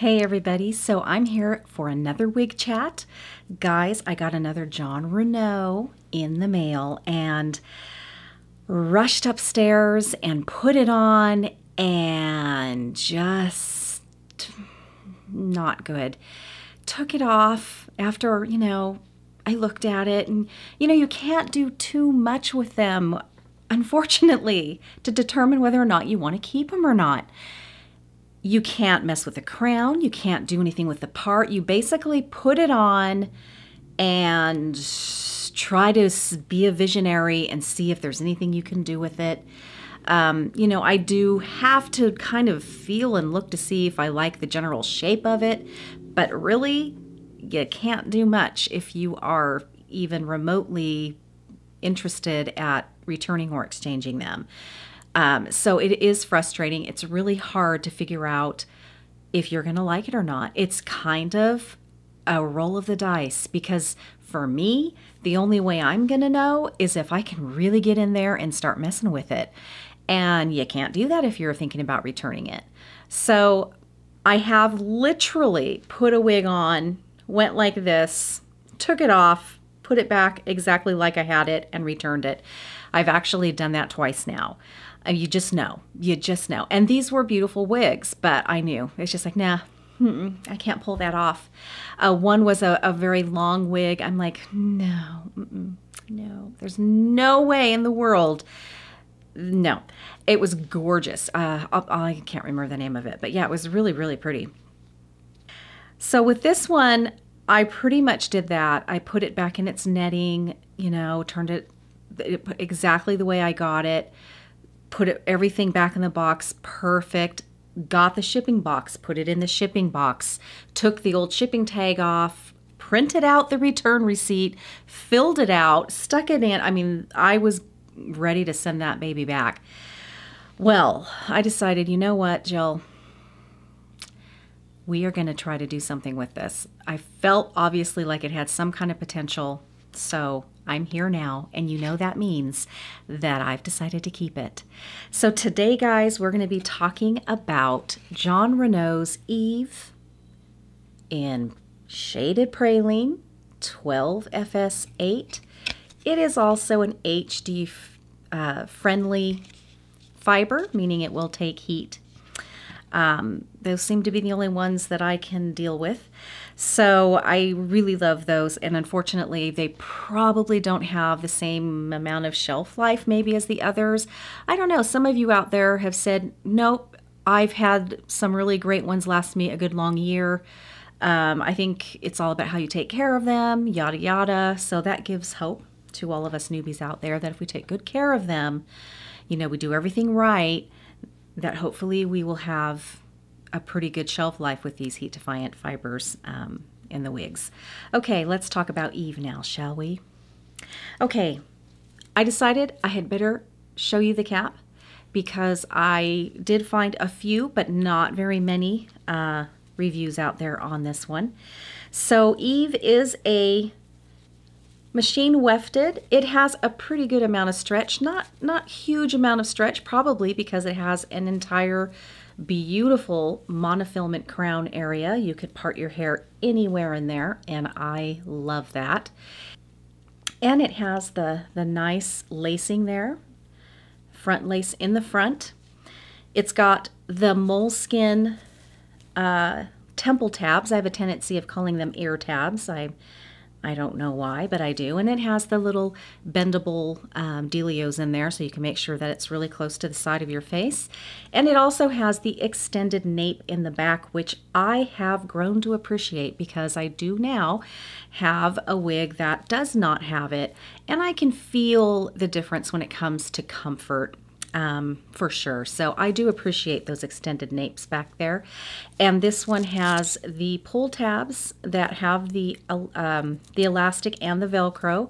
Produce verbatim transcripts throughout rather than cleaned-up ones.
Hey everybody, so I'm here for another wig chat. Guys, I got another Jon Renau in the mail and rushed upstairs and put it on and just not good. Took it off after, you know, I looked at it and, you know, you can't do too much with them, unfortunately, to determine whether or not you want to keep them or not. You can't mess with the crown. You can't do anything with the part. You basically put it on and try to be a visionary and see if there's anything you can do with it. Um, you know, I do have to kind of feel and look to see if I like the general shape of it, but really you can't do much if you are even remotely interested at returning or exchanging them. Um, so it is frustrating. It's really hard to figure out if you're going to like it or not. It's kind of a roll of the dice because for me, the only way I'm going to know is if I can really get in there and start messing with it. And you can't do that if you're thinking about returning it. So I have literally put a wig on, went like this, took it off, put it back exactly like I had it and returned it. I've actually done that twice now. You just know, you just know. And these were beautiful wigs, but I knew. It's just like, nah, mm-mm, I can't pull that off. Uh, one was a, a very long wig. I'm like, no, mm-mm, no, there's no way in the world. No, it was gorgeous. Uh, I, I can't remember the name of it, but yeah, it was really, really pretty. So with this one, I pretty much did that. I put it back in its netting, you know, turned it exactly the way I got it, put it, everything back in the box, perfect, got the shipping box, put it in the shipping box, took the old shipping tag off, printed out the return receipt, filled it out, stuck it in. I mean, I was ready to send that baby back. Well, I decided, you know what, Jill, we are going to try to do something with this. I felt obviously like it had some kind of potential, so I'm here now, and you know that means that I've decided to keep it. So today, guys, we're going to be talking about Jon Renau's Eve in Shaded Praline twelve F S eight. It is also an H D-friendly uh, fiber, meaning it will take heat. Um, those seem to be the only ones that I can deal with. So I really love those, and unfortunately they probably don't have the same amount of shelf life maybe as the others. I don't know, some of you out there have said, nope, I've had some really great ones last me a good long year. Um, I think it's all about how you take care of them, yada yada. So that gives hope to all of us newbies out there that if we take good care of them, you know, we do everything right, that hopefully we will have a pretty good shelf life with these heat defiant fibers um, in the wigs. Okay, let's talk about Eve now, shall we? Okay, I decided I had better show you the cap because I did find a few, but not very many uh, reviews out there on this one. So Eve is a machine wefted. It has a pretty good amount of stretch, not not huge amount of stretch, probably because it has an entire beautiful monofilament crown area. You could part your hair anywhere in there, and I love that. And it has the, the nice lacing there, front lace in the front. It's got the moleskin uh, temple tabs. I have a tendency of calling them ear tabs. I I don't know why, but I do. And it has the little bendable um, dealios in there, so you can make sure that it's really close to the side of your face. And it also has the extended nape in the back, which I have grown to appreciate because I do now have a wig that does not have it. And I can feel the difference when it comes to comfort, um, for sure. So I do appreciate those extended napes back there. And this one has the pull tabs that have the, um, the elastic and the Velcro.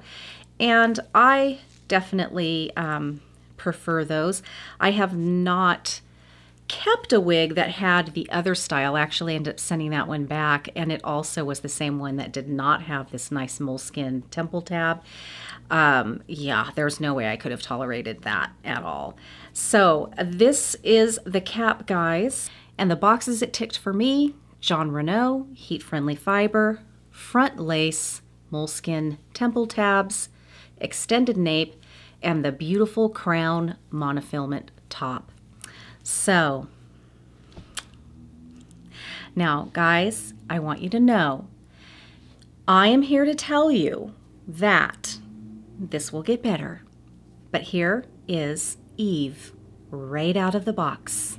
And I definitely, um, prefer those. I have not kept a wig that had the other style. I actually ended up sending that one back. And it also was the same one that did not have this nice moleskin temple tab. Um, yeah, there's no way I could have tolerated that at all. So this is the cap, guys, and the boxes it ticked for me Jon Renau, heat-friendly fiber, front lace, moleskin temple tabs, extended nape, and the beautiful crown monofilament top. So, now guys, I want you to know, I am here to tell you that this will get better. But here is Eve right out of the box.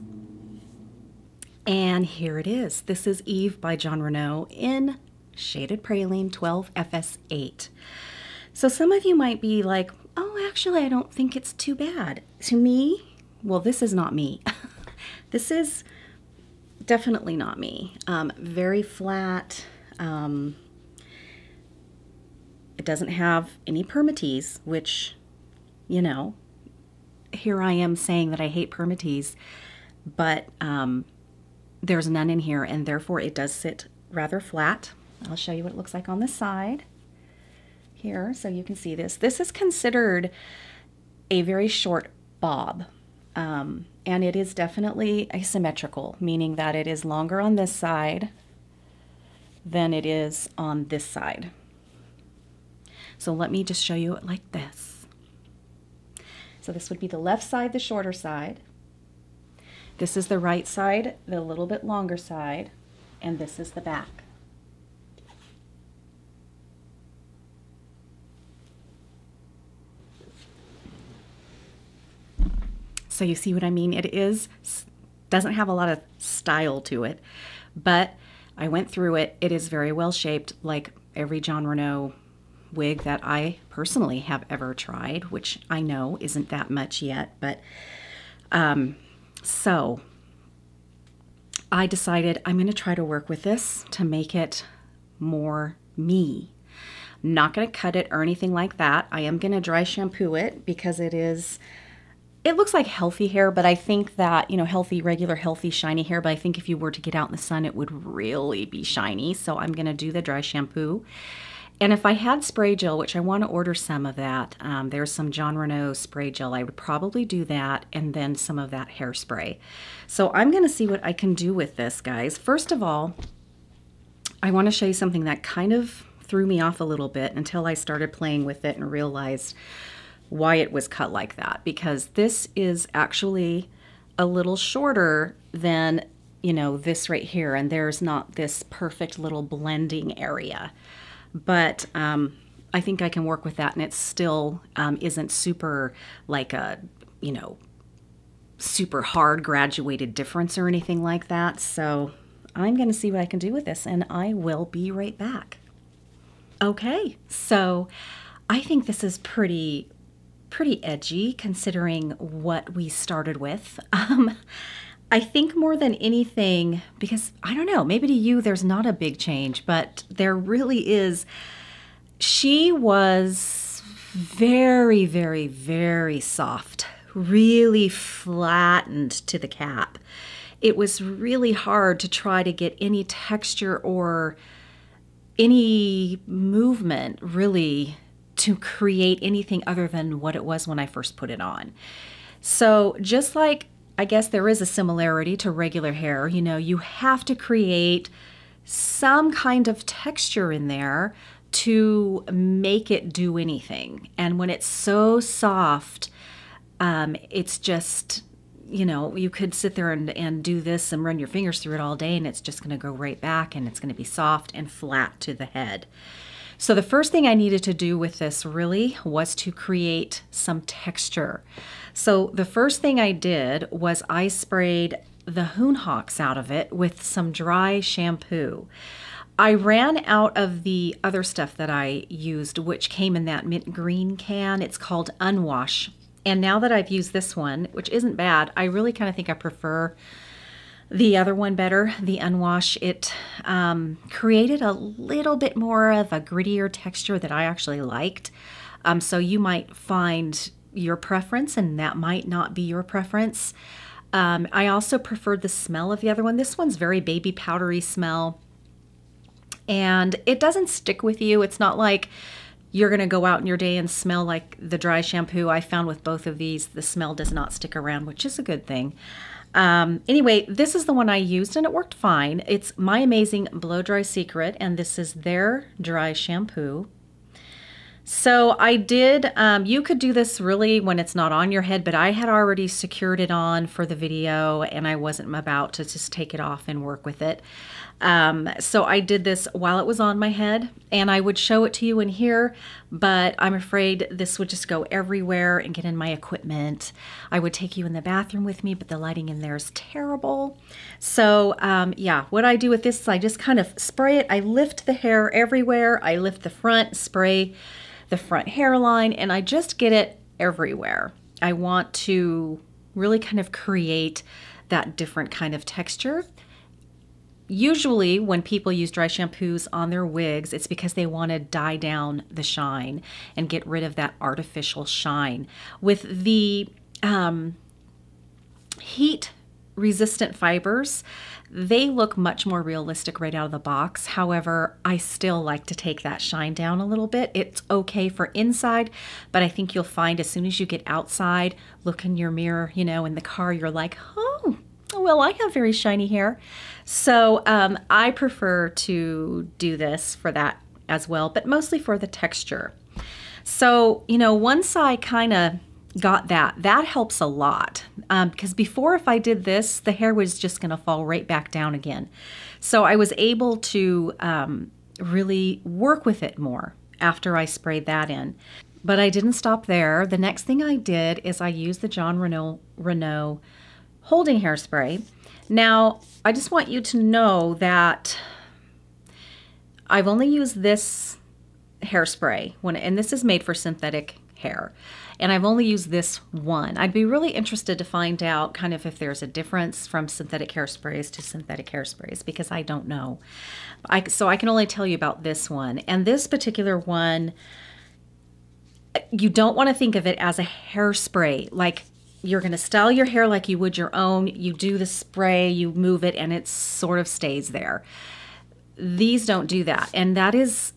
And here it is. This is Eve by Jon Renau in Shaded Praline twelve F S eight. So some of you might be like, oh, actually, I don't think it's too bad. To me, well, this is not me. This is definitely not me. Um, very flat. Um, it doesn't have any permatease, which, you know, here I am saying that I hate permatease, but um, there's none in here, and therefore it does sit rather flat. I'll show you what it looks like on the side here so you can see this. This is considered a very short bob, um, and it is definitely asymmetrical, meaning that it is longer on this side than it is on this side. So let me just show you it like this. So this would be the left side, the shorter side. This is the right side, the little bit longer side, and this is the back. So you see what I mean? It is, doesn't have a lot of style to it, but I went through it. It is very well shaped, like every Jon Renau wig that I personally have ever tried, which I know isn't that much yet, but um, so I decided I'm going to try to work with this to make it more me. I'm not going to cut it or anything like that. I am going to dry shampoo it because it is... It looks like healthy hair, but I think that, you know, healthy, regular, healthy, shiny hair, but I think if you were to get out in the sun, it would really be shiny. So I'm going to do the dry shampoo. And if I had spray gel, which I want to order some of that, um, there's some Jon Renau spray gel. I would probably do that and then some of that hairspray. So I'm going to see what I can do with this, guys. First of all, I want to show you something that kind of threw me off a little bit until I started playing with it and realized why it was cut like that, because this is actually a little shorter than, you know, this right here, and there's not this perfect little blending area. But um, I think I can work with that, and it still um, isn't super like a, you know, super hard graduated difference or anything like that. So I'm gonna see what I can do with this, and I will be right back. Okay, so I think this is pretty pretty edgy considering what we started with. Um, I think more than anything, because I don't know, maybe to you there's not a big change, but there really is. She was very, very, very soft, really flattened to the cap. It was really hard to try to get any texture or any movement really to create anything other than what it was when I first put it on. So just like, I guess there is a similarity to regular hair, you know, you have to create some kind of texture in there to make it do anything. And when it's so soft, um, it's just, you know, you could sit there and, and do this and run your fingers through it all day and it's just gonna go right back and it's gonna be soft and flat to the head. So the first thing I needed to do with this really was to create some texture. So the first thing I did was I sprayed the hoonhocks out of it with some dry shampoo. I ran out of the other stuff that I used, which came in that mint green can. It's called Unwash. And now that I've used this one, which isn't bad, I really kind of think I prefer the other one better, the Unwash. It um, created a little bit more of a grittier texture that I actually liked. Um, so you might find your preference, and that might not be your preference. Um, I also preferred the smell of the other one. This one's very baby powdery smell, and it doesn't stick with you. It's not like you're gonna go out in your day and smell like the dry shampoo. I found with both of these, the smell does not stick around, which is a good thing. Um, anyway, this is the one I used and it worked fine. It's My Amazing Blow Dry Secret, and this is their dry shampoo. So I did, um, you could do this really when it's not on your head, but I had already secured it on for the video and I wasn't about to just take it off and work with it. Um, so I did this while it was on my head, and I would show it to you in here, but I'm afraid this would just go everywhere and get in my equipment. I would take you in the bathroom with me, but the lighting in there is terrible. So um, yeah, what I do with this is I just kind of spray it. I lift the hair everywhere. I lift the front, spray the front hairline, and I just get it everywhere. I want to really kind of create that different kind of texture. Usually when people use dry shampoos on their wigs, it's because they want to dye down the shine and get rid of that artificial shine. With the um, heat resistant fibers, they look much more realistic right out of the box. However, I still like to take that shine down a little bit. It's okay for inside, but I think you'll find as soon as you get outside, look in your mirror, you know, in the car, you're like, oh, well, I have very shiny hair. So um, I prefer to do this for that as well, but mostly for the texture. So, you know, once I kind of got that, that helps a lot. Um, because before, if I did this, the hair was just gonna fall right back down again. So I was able to um, really work with it more after I sprayed that in. But I didn't stop there. The next thing I did is I used the Jon Renau, Renau holding hairspray. Now, I just want you to know that I've only used this hairspray, when, and this is made for synthetic hair, and I've only used this one. I'd be really interested to find out kind of if there's a difference from synthetic hairsprays to synthetic hairsprays, because I don't know. I, so I can only tell you about this one. And this particular one, you don't want to think of it as a hairspray, like you're gonna style your hair like you would your own. You do the spray, you move it, and it sort of stays there. These don't do that, and that is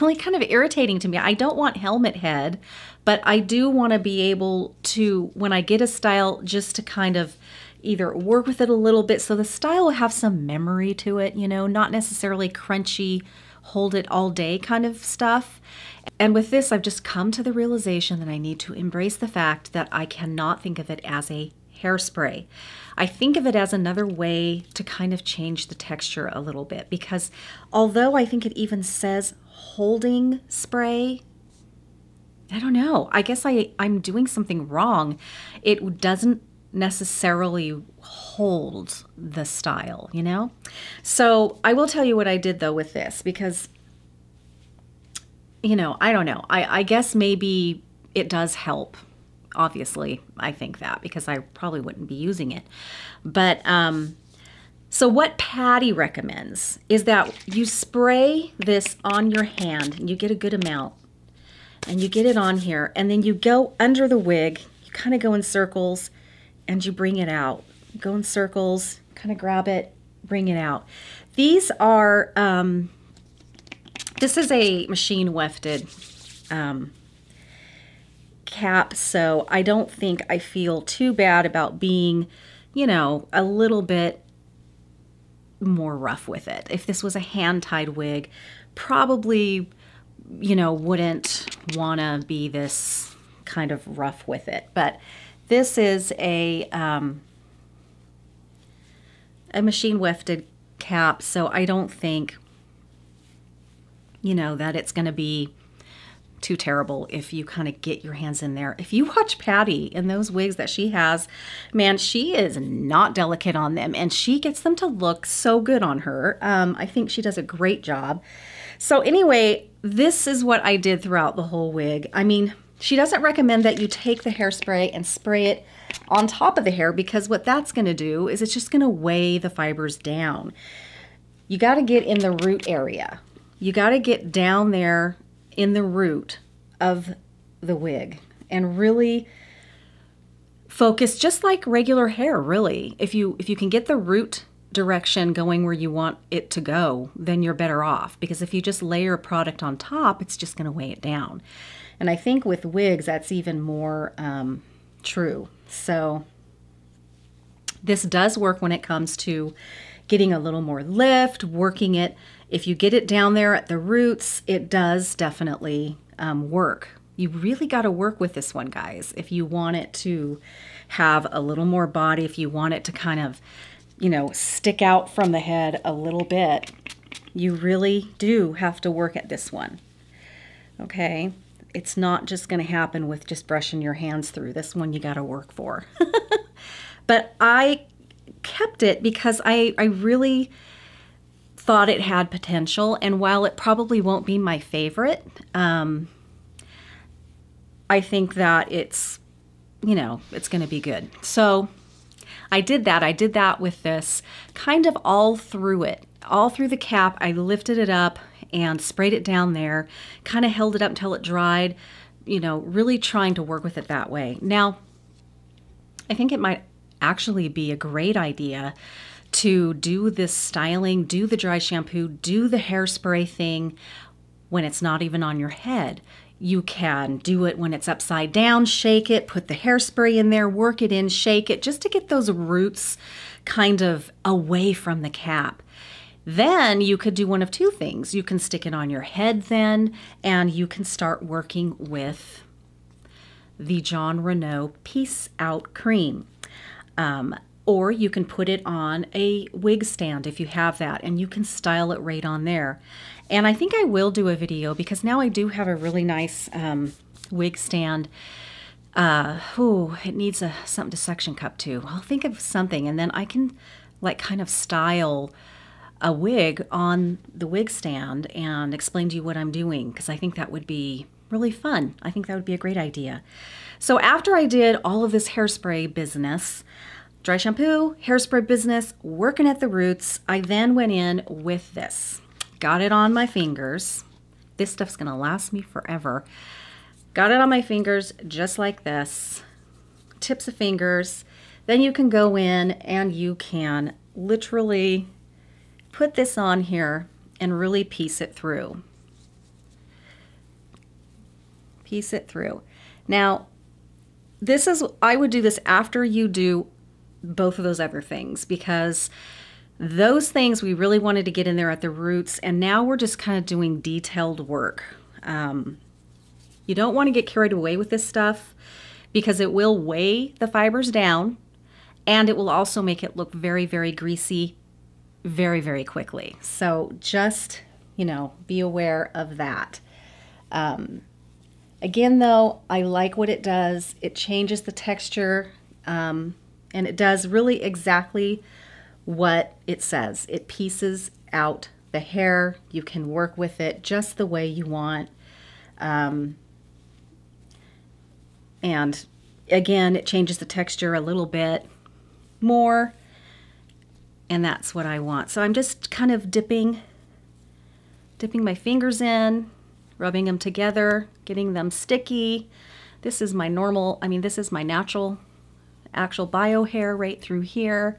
really kind of irritating to me. I don't want helmet head, but I do want to be able to, when I get a style, just to kind of either work with it a little bit so the style will have some memory to it, you know, not necessarily crunchy, hold it all day kind of stuff. And with this, I've just come to the realization that I need to embrace the fact that I cannot think of it as a hairspray. I think of it as another way to kind of change the texture a little bit, because although I think it even says holding spray, I don't know, I guess I, I'm doing something wrong. It doesn't necessarily hold the style, you know? So I will tell you what I did though with this, because, you know, I don't know. I, I guess maybe it does help. Obviously, I think that, because I probably wouldn't be using it. But um, so what Patty recommends is that you spray this on your hand, and you get a good amount, and you get it on here, and then you go under the wig, you kind of go in circles, and you bring it out. Go in circles, kind of grab it, bring it out. These are, um, this is a machine wefted um, cap, so I don't think I feel too bad about being, you know, a little bit more rough with it. If this was a hand-tied wig, probably, you know, wouldn't want to be this kind of rough with it. But this is a um, a machine wefted cap, so I don't think, you know, that it's going to be too terrible if you kind of get your hands in there. If you watch Patty in those wigs that she has, man, she is not delicate on them, and she gets them to look so good on her. Um, I think she does a great job. So anyway, this is what I did throughout the whole wig. I mean, she doesn't recommend that you take the hairspray and spray it on top of the hair, because what that's going to do is it's just going to weigh the fibers down. You got to get in the root area. You got to get down there in the root of the wig and really focus, just like regular hair, really. If you, if you can get the root direction going where you want it to go, then you're better off, because if you just layer a product on top, it's just going to weigh it down. And I think with wigs that's even more um, true. So This does work when it comes to getting a little more lift, working it. If you get it down there at the roots, it does definitely um, work. You really got to work with this one, guys, if you want it to have a little more body, if you want it to kind of, you know, stick out from the head a little bit. You really do have to work at this one, okay? It's not just going to happen with just brushing your hands through. This one you got to work for. But I kept it because I, I really thought it had potential. And while it probably won't be my favorite, um, I think that it's, you know, it's going to be good. So I did that. I did that with this kind of all through it. All through the cap, I lifted it up and sprayed it down there, kind of held it up until it dried, you know, really trying to work with it that way. Now, I think it might actually be a great idea to do this styling, do the dry shampoo, do the hairspray thing when it's not even on your head. You can do it when it's upside down, shake it, put the hairspray in there, work it in, shake it, just to get those roots kind of away from the cap. Then you could do one of two things. You can stick it on your head then, and you can start working with the Jon Renau Piece Out Cream. Um, or you can put it on a wig stand if you have that, and you can style it right on there. And I think I will do a video because now I do have a really nice um, wig stand. Uh, ooh, it needs a, something to suction cup to. I'll think of something, and then I can like kind of style a wig on the wig stand and explain to you what I'm doing, because I think that would be really fun. I think that would be a great idea. So after I did all of this hairspray business, dry shampoo, hairspray business, working at the roots, I then went in with this. Got it on my fingers. This stuff's gonna last me forever. Got it on my fingers just like this. Tips of fingers. Then you can go in and you can literally put this on here and really piece it through. Piece it through. Now, this is, I would do this after you do both of those other things, because those things we really wanted to get in there at the roots, and now we're just kind of doing detailed work. Um, you don't want to get carried away with this stuff because it will weigh the fibers down, and it will also make it look very, very greasy very, very quickly. So just, you know, be aware of that. Um, again, though, I like what it does. It changes the texture, um, and it does really exactly what it says. It pieces out the hair. You can work with it just the way you want. Um, and again, it changes the texture a little bit more. And that's what I want. So I'm just kind of dipping, dipping my fingers in, rubbing them together, getting them sticky. This is my normal, I mean, this is my natural, actual bio hair right through here.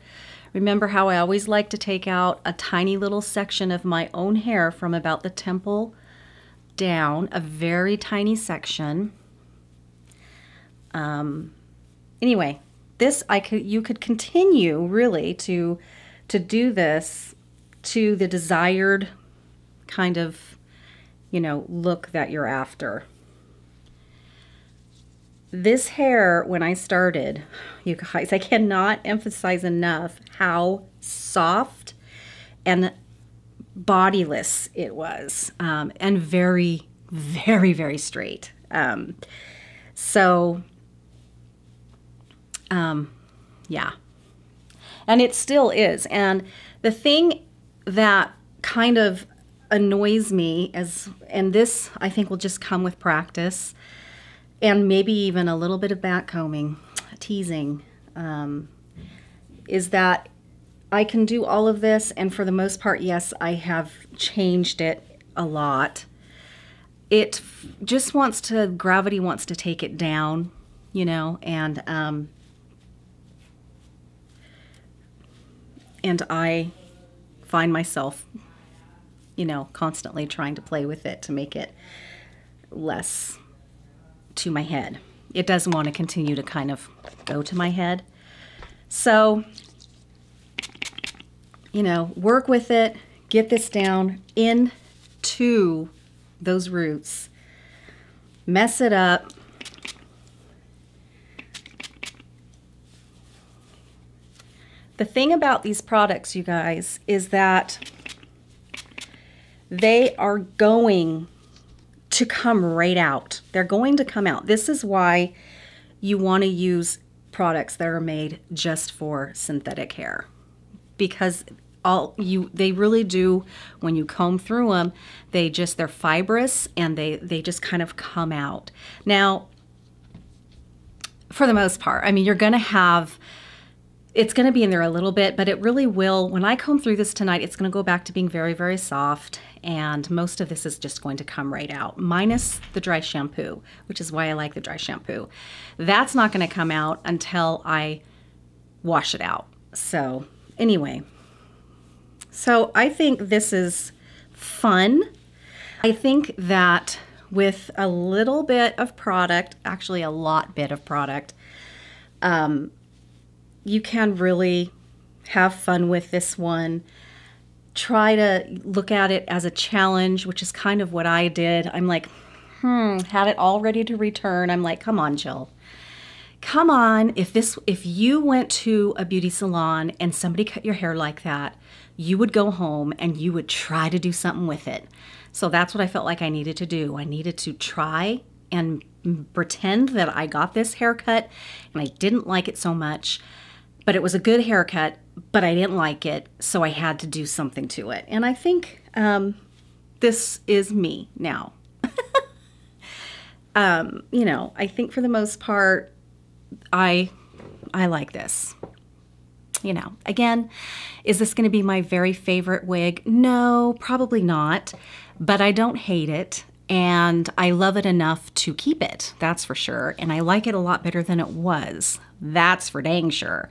Remember how I always like to take out a tiny little section of my own hair from about the temple down, a very tiny section. Um, anyway, this, I could, you could continue really to to do this to the desired kind of, you know, look that you're after. This hair, when I started, you guys, I cannot emphasize enough how soft and bodiless it was, um, and very, very, very straight. Um, so, um, yeah. And it still is. And the thing that kind of annoys me is, and this I think will just come with practice and maybe even a little bit of backcombing, teasing, um, is that I can do all of this, and for the most part, yes, I have changed it a lot. It just wants to, gravity wants to take it down, you know, and, um, And I find myself, you know, constantly trying to play with it to make it less to my head. It doesn't want to continue to kind of go to my head. So you know, work with it, get this down into those roots, mess it up. The thing about these products, you guys, is that they are going to come right out. They're going to come out. This is why you want to use products that are made just for synthetic hair, because all you they really do, when you comb through them, they just they're fibrous and they they just kind of come out. Now, for the most part, I mean, you're going to have it's going to be in there a little bit, but it really will. When I comb through this tonight, it's going to go back to being very, very soft, and most of this is just going to come right out, minus the dry shampoo, which is why I like the dry shampoo. That's not going to come out until I wash it out. So anyway, so I think this is fun. I think that with a little bit of product, actually a lot bit of product, um, you can really have fun with this one. Try to look at it as a challenge, which is kind of what I did. I'm like, hmm, had it all ready to return. I'm like, come on, Jill. Come on, if this, if you went to a beauty salon and somebody cut your hair like that, you would go home and you would try to do something with it. So that's what I felt like I needed to do. I needed to try and pretend that I got this haircut and I didn't like it so much. But it was a good haircut, but I didn't like it, so I had to do something to it. And I think um, this is me now. um, you know, I think for the most part, I, I like this. You know, again, is this going to be my very favorite wig? No, probably not, but I don't hate it. And I love it enough to keep it, that's for sure. And I like it a lot better than it was, that's for dang sure.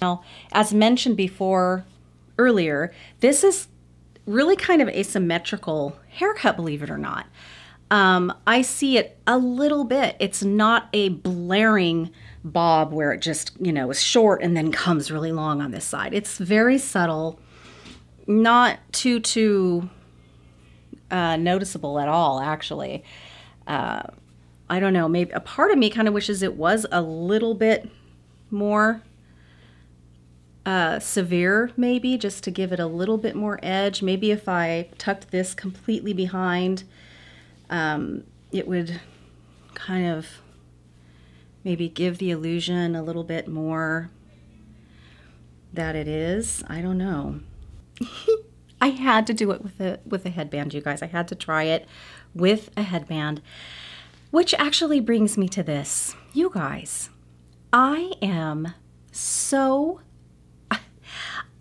Now, as mentioned before, earlier, this is really kind of asymmetrical haircut, believe it or not. Um, I see it a little bit. It's not a blaring bob where it just, you know, is short and then comes really long on this side. It's very subtle, not too, too... Uh, noticeable at all, actually. Uh, I don't know, maybe a part of me kind of wishes it was a little bit more uh, severe, maybe, just to give it a little bit more edge. Maybe if I tucked this completely behind, um, it would kind of maybe give the illusion a little bit more that it is. I don't know. I had to do it with a, with a headband, you guys. I had to try it with a headband, which actually brings me to this. You guys, I am so,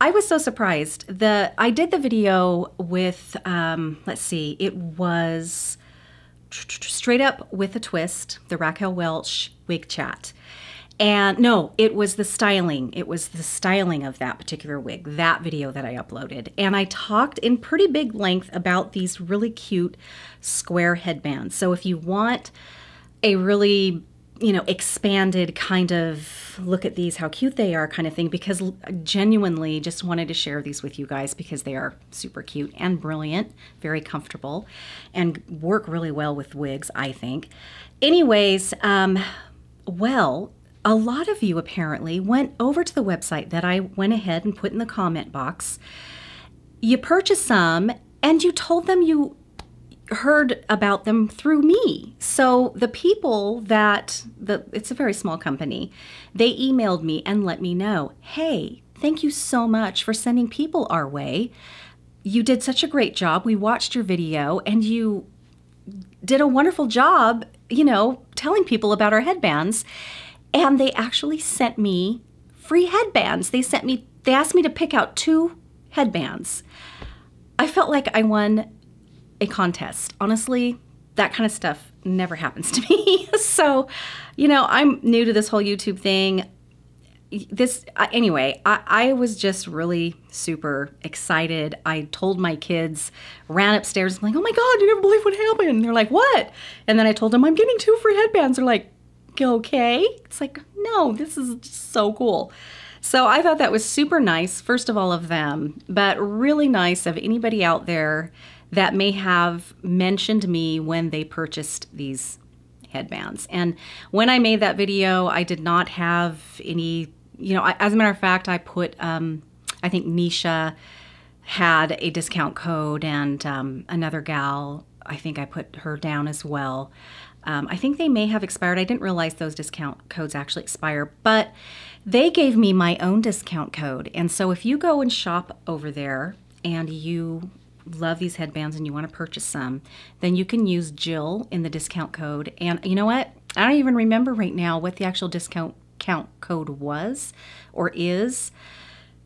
I was so surprised. The, I did the video with, um, let's see, it was Straight Up with a Twist, the Raquel Welch wig chat. And no, it was the styling. It was the styling of that particular wig, that video that I uploaded. And I talked in pretty big length about these really cute square headbands. So if you want a really, you know, expanded kind of look at these, how cute they are kind of thing, because I genuinely just wanted to share these with you guys because they are super cute and brilliant, very comfortable, and work really well with wigs, I think. Anyways, um, well, a lot of you apparently went over to the website that I went ahead and put in the comment box. You purchased some and you told them you heard about them through me. So the people that, the, it's a very small company, they emailed me and let me know, hey, thank you so much for sending people our way. You did such a great job. We watched your video and you did a wonderful job, you know, telling people about our headbands. And they actually sent me free headbands. They sent me, they asked me to pick out two headbands. I felt like I won a contest. Honestly, that kind of stuff never happens to me. So, you know, I'm new to this whole YouTube thing. This, uh, anyway, I, I was just really super excited. I told my kids, ran upstairs, I'm like, oh my God, you never believe what happened. And they're like, what? And then I told them, I'm getting two free headbands. They're like, okay. It's like, no, this is just so cool. So I thought that was super nice, first of all of them, but really nice of anybody out there that may have mentioned me when they purchased these headbands. And when I made that video, I did not have any, you know, I, as a matter of fact, I put, um, I think Nisha had a discount code, and um, another gal, I think I put her down as well. Um, I think they may have expired. I didn't realize those discount codes actually expire, but they gave me my own discount code. And so if you go and shop over there and you love these headbands and you want to purchase some, then you can use Jill in the discount code. And you know what? I don't even remember right now what the actual discount count code was or is.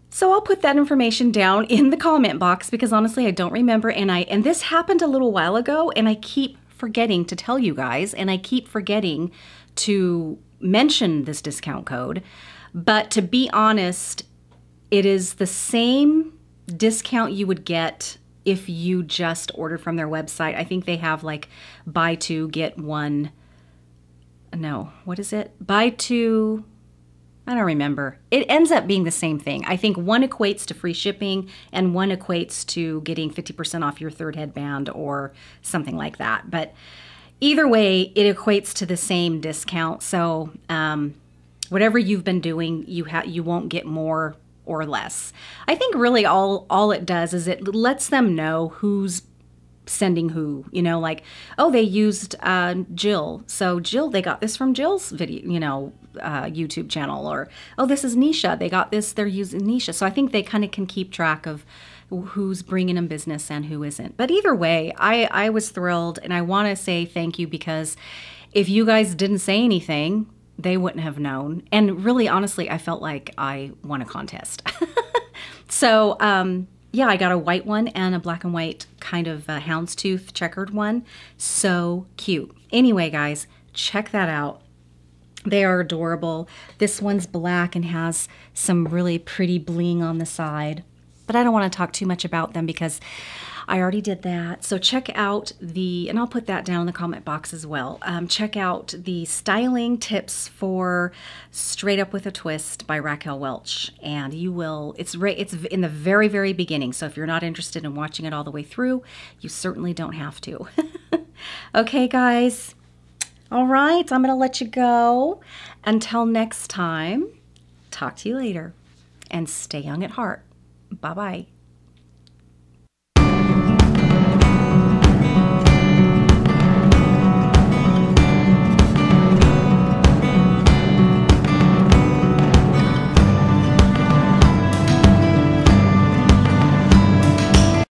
So I'll put that information down in the comment box, because honestly, I don't remember. And I and this happened a little while ago, and I keep forgetting to tell you guys, and I keep forgetting to mention this discount code. But to be honest, it is the same discount you would get if you just ordered from their website. I think they have like buy two, get one. No, what is it? Buy two. I don't remember. It ends up being the same thing. I think one equates to free shipping and one equates to getting fifty percent off your third headband or something like that. But either way, it equates to the same discount. So um, whatever you've been doing, you ha you won't get more or less. I think really all, all it does is it lets them know who's sending who, you know, like, oh, they used uh, Jill. So Jill, they got this from Jill's video, you know, uh, YouTube channel, or, oh, this is Nisha. They got this, they're using Nisha. So I think they kind of can keep track of who's bringing them business and who isn't. But either way, I, I was thrilled, and I want to say thank you, because if you guys didn't say anything, they wouldn't have known. And really, honestly, I felt like I won a contest. So, um, yeah, I got a white one and a black and white kind of uh, houndstooth checkered one. So cute. Anyway, guys, check that out. They are adorable. This one's black and has some really pretty bling on the side. But I don't want to talk too much about them because I already did that. So check out the, and I'll put that down in the comment box as well. Um, check out the styling tips for Straight Up with a Twist by Raquel Welch. And you will, it's, it's in the very, very beginning. So if you're not interested in watching it all the way through, you certainly don't have to. Okay, guys. All right, I'm going to let you go. Until next time, talk to you later. And stay young at heart. Bye-bye.